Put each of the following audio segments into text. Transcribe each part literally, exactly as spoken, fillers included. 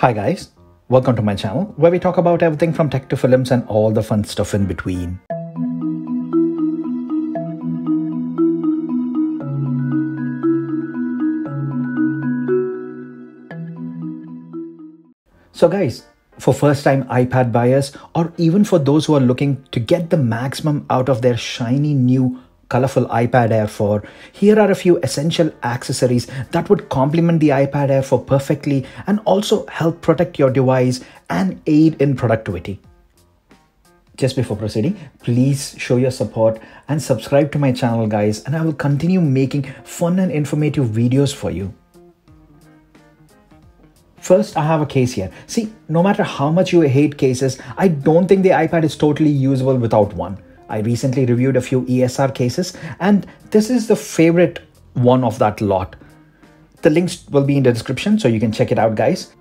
Hi guys, welcome to my channel where we talk about everything from tech to films and all the fun stuff in between. So guys, for first time iPad buyers or even for those who are looking to get the maximum out of their shiny new colorful iPad Air four, here are a few essential accessories that would complement the iPad Air four perfectly and also help protect your device and aid in productivity. Just before proceeding, please show your support and subscribe to my channel guys, and I will continue making fun and informative videos for you. First, I have a case here. See, no matter how much you hate cases, I don't think the iPad is totally usable without one. I recently reviewed a few E S R cases and this is the favorite one of that lot. The links will be in the description so you can check it out guys.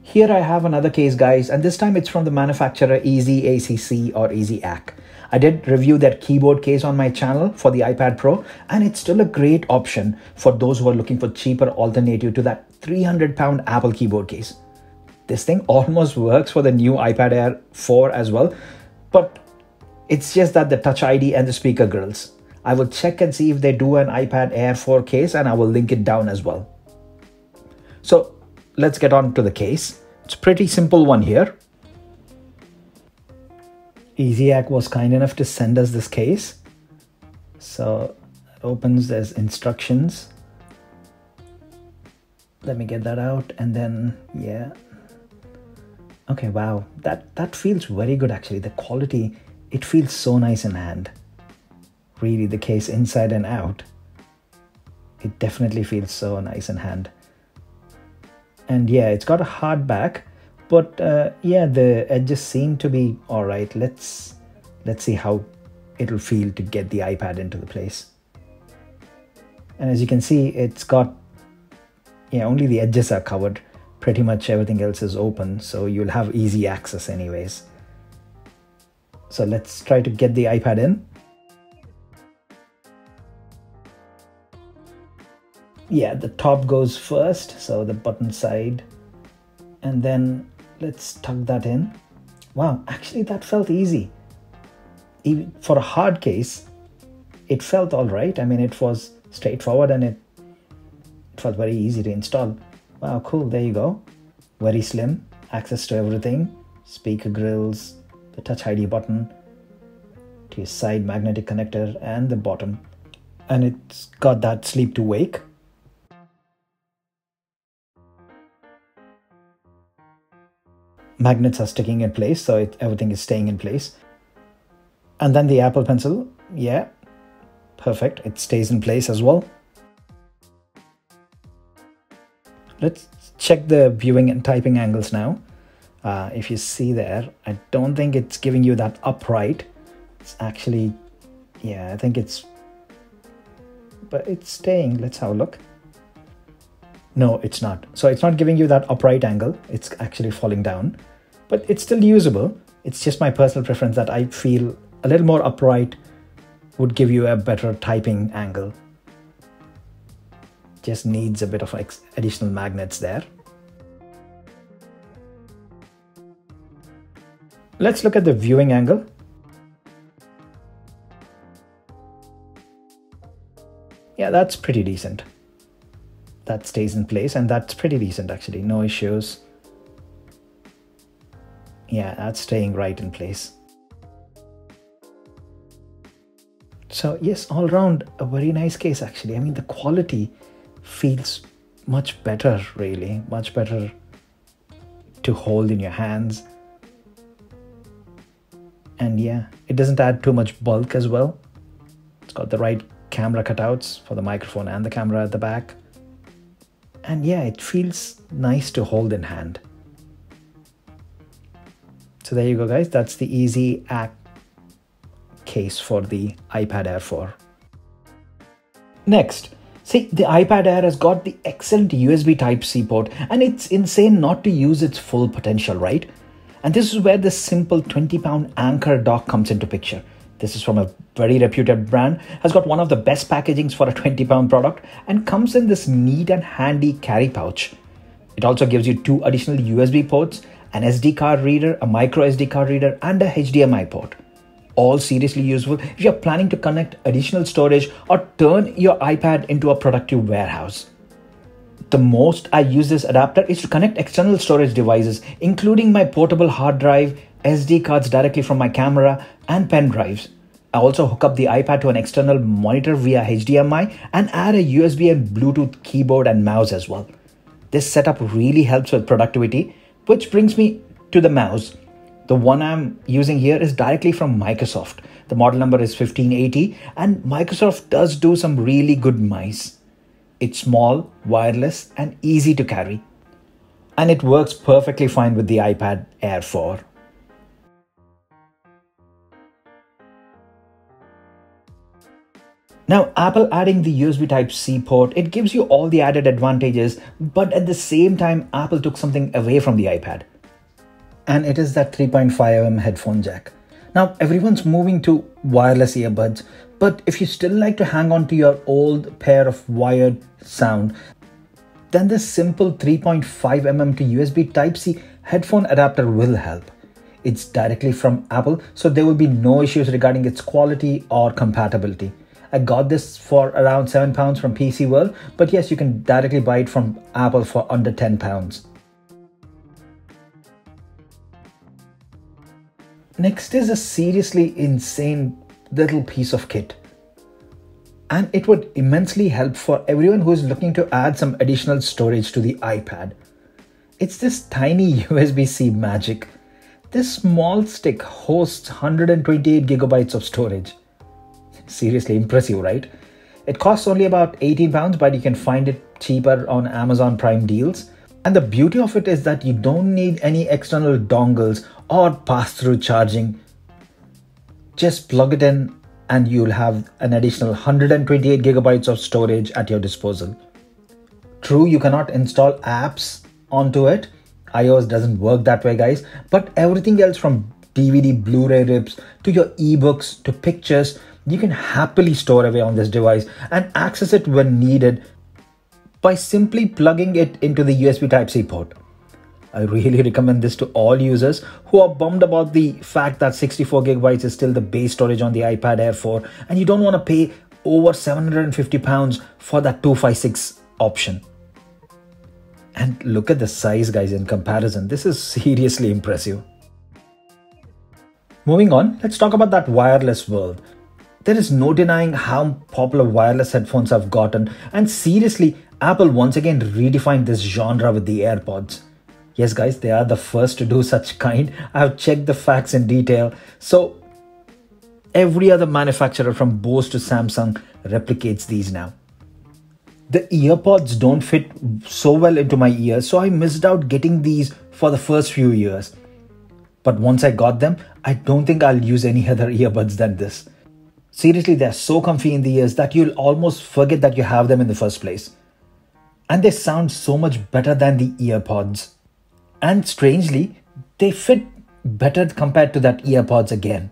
Here I have another case guys, and this time it's from the manufacturer EasyACC or EasyACC. I did review their keyboard case on my channel for the iPad Pro and it's still a great option for those who are looking for cheaper alternative to that three hundred pound Apple keyboard case. This thing almost works for the new iPad Air four as well, but it's just that the Touch I D and the speaker grills. I will check and see if they do an iPad Air four case and I will link it down as well. So let's get on to the case. It's a pretty simple one here. EasyACC was kind enough to send us this case. So it opens, there's instructions. Let me get that out and then, yeah. Okay, wow, that, that feels very good actually, the quality. It feels so nice in hand. Really, the case inside and out. It definitely feels so nice in hand. And yeah, it's got a hard back, but uh, yeah, the edges seem to be all right. Let's let's see how it'll feel to get the iPad into the place. And as you can see, it's got, yeah, only the edges are covered. Pretty much everything else is open, so you'll have easy access anyways. So let's try to get the iPad in. Yeah, the top goes first, so the button side. And then let's tuck that in. Wow, actually that felt easy. Even for a hard case, it felt all right. I mean, it was straightforward and it, it felt very easy to install. Wow, cool, there you go. Very slim, access to everything, speaker grills, the Touch I D button, to your side magnetic connector and the bottom, and it's got that sleep to wake. Magnets are sticking in place, so it, everything is staying in place. And then the Apple Pencil, yeah, perfect, it stays in place as well. Let's check the viewing and typing angles now. Uh, if you see there, I don't think it's giving you that upright. It's actually, yeah, I think it's, but it's staying. Let's have a look. No, it's not. So it's not giving you that upright angle. It's actually falling down, but it's still usable. It's just my personal preference that I feel a little more upright would give you a better typing angle. Just needs a bit of ex- additional magnets there. Let's look at the viewing angle. Yeah, that's pretty decent. That stays in place and that's pretty decent actually, no issues. Yeah, that's staying right in place. So yes, all around a very nice case actually. I mean, the quality feels much better really, much better to hold in your hands. And yeah, it doesn't add too much bulk as well. It's got the right camera cutouts for the microphone and the camera at the back. And yeah, it feels nice to hold in hand. So there you go guys, that's the EasyACC case for the iPad Air four. Next, see, the iPad Air has got the excellent U S B Type-C port and it's insane not to use its full potential, right? And this is where the simple twenty pound anchor dock comes into picture. This is from a very reputed brand, has got one of the best packagings for a twenty pound product and comes in this neat and handy carry pouch. It also gives you two additional U S B ports, an S D card reader, a micro S D card reader, and a H D M I port. All seriously useful if you're planning to connect additional storage or turn your iPad into a productive warehouse. The most I use this adapter is to connect external storage devices, including my portable hard drive, S D cards directly from my camera, and pen drives. I also hook up the iPad to an external monitor via H D M I and add a U S B and Bluetooth keyboard and mouse as well. This setup really helps with productivity, which brings me to the mouse. The one I'm using here is directly from Microsoft. The model number is fifteen eighty, and Microsoft does do some really good mice. It's small, wireless, and easy to carry. And it works perfectly fine with the iPad Air four. Now, Apple adding the U S B Type-C port, it gives you all the added advantages, but at the same time, Apple took something away from the iPad. And it is that three point five millimeter headphone jack. Now, everyone's moving to wireless earbuds, but if you still like to hang on to your old pair of wired sound, then this simple three point five millimeter to U S B Type-C headphone adapter will help. It's directly from Apple, so there will be no issues regarding its quality or compatibility. I got this for around seven pounds from P C World, but yes, you can directly buy it from Apple for under ten pounds. Next is a seriously insane little piece of kit. And it would immensely help for everyone who is looking to add some additional storage to the iPad. It's this tiny U S B C magic. This small stick hosts one hundred twenty-eight gigabytes of storage. Seriously impressive, right? It costs only about eighteen pounds, but you can find it cheaper on Amazon Prime deals. And the beauty of it is that you don't need any external dongles or pass-through charging. Just plug it in and you'll have an additional one hundred twenty-eight gigabytes of storage at your disposal. True, you cannot install apps onto it. iOS doesn't work that way, guys, but everything else from D V D, Blu-ray rips to your ebooks to pictures, you can happily store away on this device and access it when needed by simply plugging it into the U S B Type-C port. I really recommend this to all users who are bummed about the fact that sixty-four gigabytes is still the base storage on the iPad Air four and you don't want to pay over seven hundred fifty pounds for that two fifty-six option. And look at the size, guys, in comparison. This is seriously impressive. Moving on, let's talk about that wireless world. There is no denying how popular wireless headphones have gotten, and seriously, Apple once again redefined this genre with the AirPods. Yes guys, they are the first to do such kind. I have checked the facts in detail. So every other manufacturer from Bose to Samsung replicates these now. The EarPods don't fit so well into my ears, so I missed out getting these for the first few years. But once I got them, I don't think I'll use any other earbuds than this. Seriously, they're so comfy in the ears that you'll almost forget that you have them in the first place. And they sound so much better than the EarPods. And strangely, they fit better compared to that EarPods again.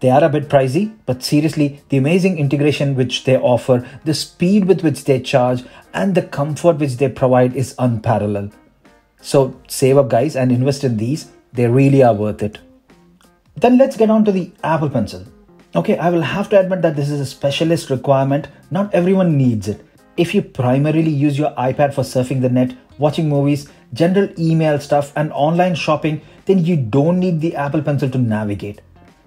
They are a bit pricey, but seriously, the amazing integration which they offer, the speed with which they charge, and the comfort which they provide is unparalleled. So save up, guys, and invest in these. They really are worth it. Then let's get on to the Apple Pencil. Okay, I will have to admit that this is a specialist requirement. Not everyone needs it. If you primarily use your iPad for surfing the net, watching movies, general email stuff, and online shopping, then you don't need the Apple Pencil to navigate.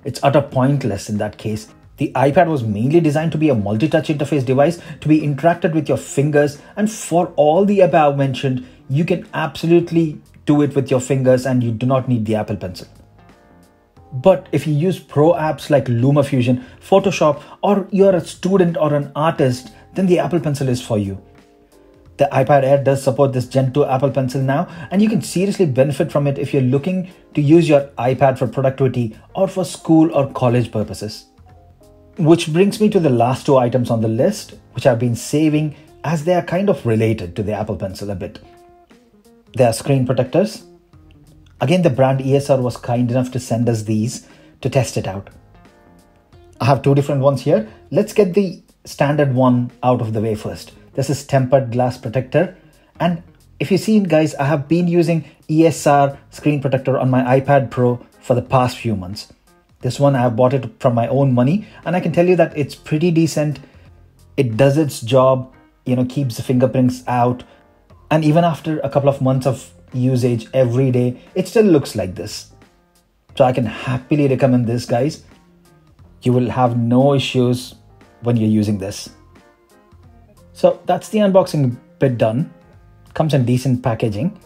It's utter pointless in that case. The iPad was mainly designed to be a multi-touch interface device to be interacted with your fingers, and for all the above mentioned, you can absolutely do it with your fingers and you do not need the Apple Pencil. But if you use pro apps like LumaFusion, Photoshop, or you're a student or an artist, then the Apple Pencil is for you. The iPad Air does support this Gen two Apple Pencil now, and you can seriously benefit from it if you're looking to use your iPad for productivity or for school or college purposes. Which brings me to the last two items on the list, which I've been saving as they are kind of related to the Apple Pencil a bit. They are screen protectors. Again, the brand E S R was kind enough to send us these to test it out. I have two different ones here. Let's get the standard one out of the way first. This is tempered glass protector, and If you've seen, guys, I have been using E S R screen protector on my iPad Pro for the past few months. This one I have bought it from my own money, and I can tell you that it's pretty decent. It does its job, you know, keeps the fingerprints out. And even after a couple of months of usage every day, it still looks like this. So I can happily recommend this, guys. You will have no issues when you're using this. So that's the unboxing bit done. Comes in decent packaging.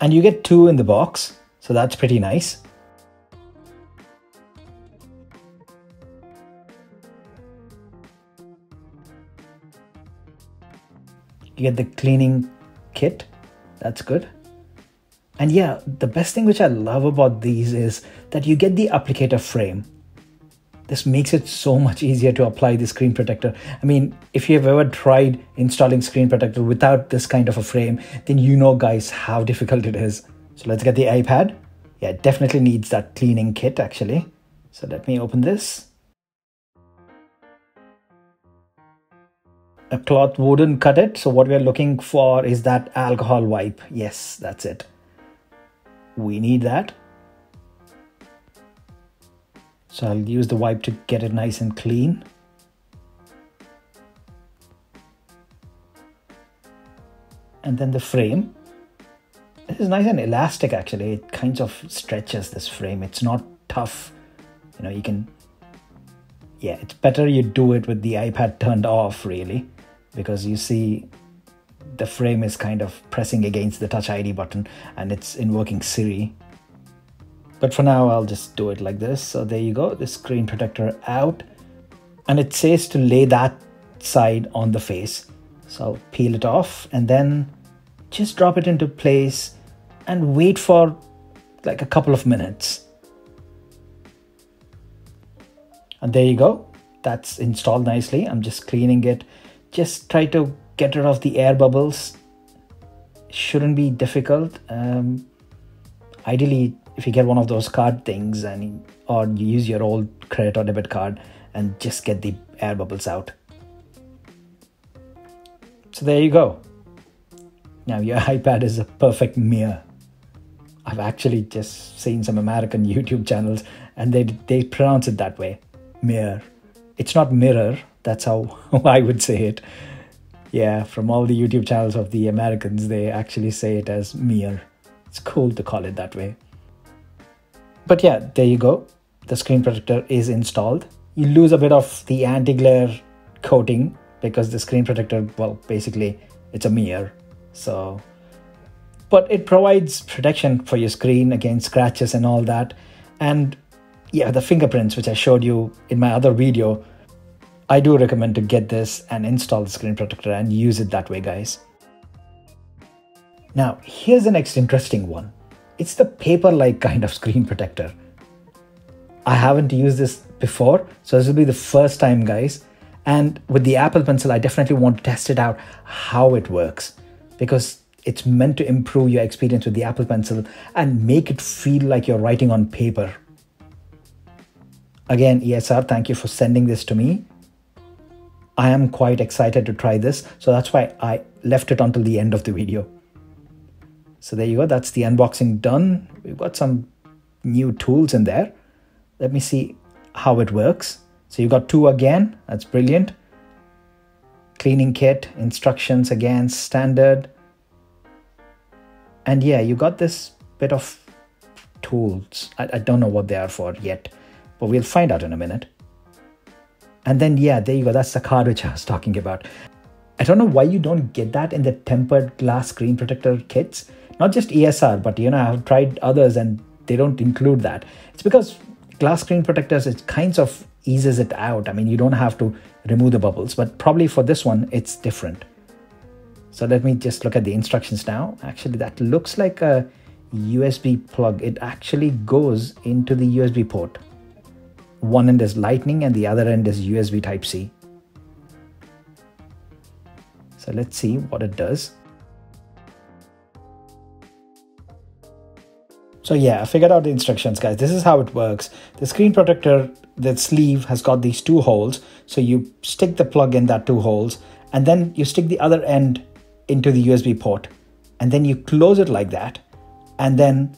And you get two in the box, so that's pretty nice. You get the cleaning kit, that's good. And yeah, the best thing which I love about these is that you get the applicator frame. This makes it so much easier to apply the screen protector. I mean, if you have ever tried installing screen protector without this kind of a frame, then you know, guys, how difficult it is. So let's get the iPad. Yeah, it definitely needs that cleaning kit actually. So let me open this. A cloth wouldn't cut it. So what we are looking for is that alcohol wipe. Yes, that's it. We need that. So I'll use the wipe to get it nice and clean. And then the frame. This is nice and elastic actually. It kind of stretches this frame. It's not tough. You know, you can, yeah, it's better you do it with the iPad turned off really, because you see the frame is kind of pressing against the Touch I D button and it's invoking Siri. But for now, I'll just do it like this. So there you go, the screen protector out. And it says to lay that side on the face. So I'll peel it off and then just drop it into place and wait for like a couple of minutes. And there you go, that's installed nicely. I'm just cleaning it. Just try to get rid of the air bubbles. Shouldn't be difficult. Um, ideally, if you get one of those card things and or you use your old credit or debit card and just get the air bubbles out. So there you go. Now your iPad is a perfect mirror. I've actually just seen some American YouTube channels and they, they pronounce it that way. Mirror. It's not mirror. That's how I would say it. Yeah, from all the YouTube channels of the Americans, they actually say it as mirror. It's cool to call it that way. But yeah, there you go. The screen protector is installed. You lose a bit of the anti-glare coating because the screen protector, well, basically it's a mirror. So, but it provides protection for your screen against scratches and all that. And yeah, the fingerprints, which I showed you in my other video, I do recommend to get this and install the screen protector and use it that way, guys. Now, here's the next interesting one. It's the paper-like kind of screen protector. I haven't used this before, so this will be the first time, guys. And with the Apple Pencil, I definitely want to test it out how it works, because it's meant to improve your experience with the Apple Pencil and make it feel like you're writing on paper. Again, E S R, thank you for sending this to me. I am quite excited to try this, so that's why I left it until the end of the video. So there you go, that's the unboxing done. We've got some new tools in there. Let me see how it works. So you got two again, that's brilliant. Cleaning kit, instructions again, standard. And yeah, you got this bit of tools. I, I don't know what they are for yet, but we'll find out in a minute. And then yeah, there you go, that's the card which I was talking about. I don't know why you don't get that in the tempered glass screen protector kits. Not just E S R, but you know, I've tried others and they don't include that. It's because glass screen protectors, it kind of eases it out. I mean, you don't have to remove the bubbles, but probably for this one, it's different. So let me just look at the instructions now. Actually, that looks like a U S B plug. It actually goes into the U S B port. One end is Lightning and the other end is U S B Type-C. So let's see what it does. So yeah, I figured out the instructions, guys. This is how it works. The screen protector, the sleeve has got these two holes. So you stick the plug in that two holes and then you stick the other end into the U S B port, and then you close it like that, and then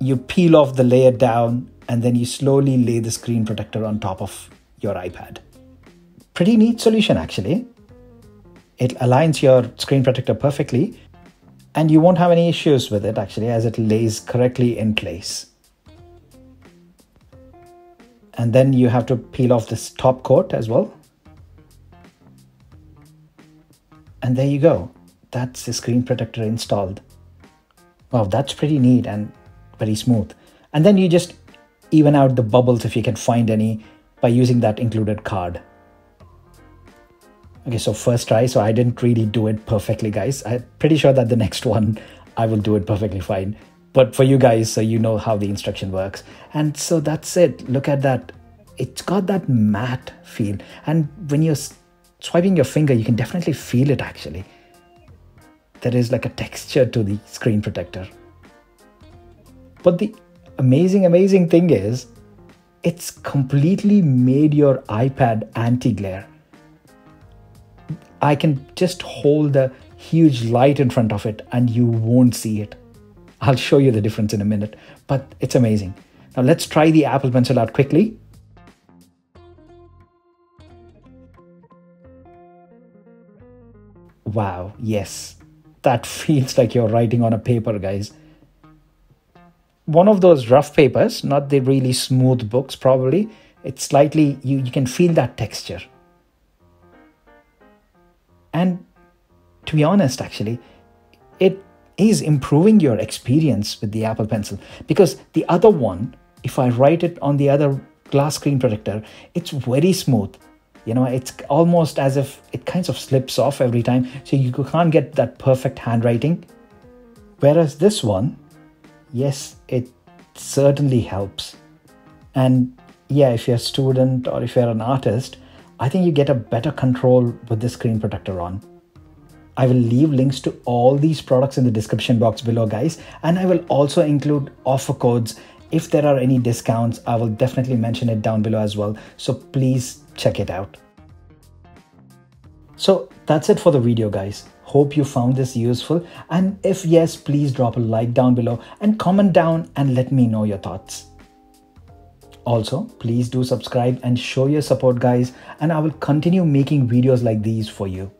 you peel off the layer down, and then you slowly lay the screen protector on top of your iPad. Pretty neat solution, actually. It aligns your screen protector perfectly, and you won't have any issues with it, actually, as it lays correctly in place. And then you have to peel off this top coat as well. And there you go. That's the screen protector installed. Wow, that's pretty neat and very smooth. And then you just even out the bubbles if you can find any by using that included card. Okay, so first try. So I didn't really do it perfectly, guys. I'm pretty sure that the next one I will do it perfectly fine. But for you guys, so you know how the instruction works. And so that's it. Look at that. It's got that matte feel. And when you're swiping your finger, you can definitely feel it, actually. There is like a texture to the screen protector. But the amazing, amazing thing is, it's completely made your iPad anti-glare. I can just hold a huge light in front of it and you won't see it. I'll show you the difference in a minute, but it's amazing. Now let's try the Apple Pencil out quickly. Wow, yes, that feels like you're writing on a paper, guys. One of those rough papers, not the really smooth books, probably. It's slightly, you, you can feel that texture. And to be honest, actually, it is improving your experience with the Apple Pencil, because the other one, if I write it on the other glass screen protector, it's very smooth. You know, it's almost as if it kind of slips off every time. So you can't get that perfect handwriting. Whereas this one, yes, it certainly helps. And yeah, if you're a student or if you're an artist, I think you get a better control with the screen protector on. I will leave links to all these products in the description box below, guys. And I will also include offer codes. If there are any discounts, I will definitely mention it down below as well. So please check it out. So that's it for the video, guys. Hope you found this useful. And if yes, please drop a like down below and comment down and let me know your thoughts. Also, please do subscribe and show your support, guys, and I will continue making videos like these for you.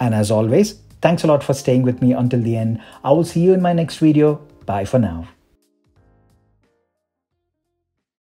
And as always, thanks a lot for staying with me until the end. I will see you in my next video. Bye for now.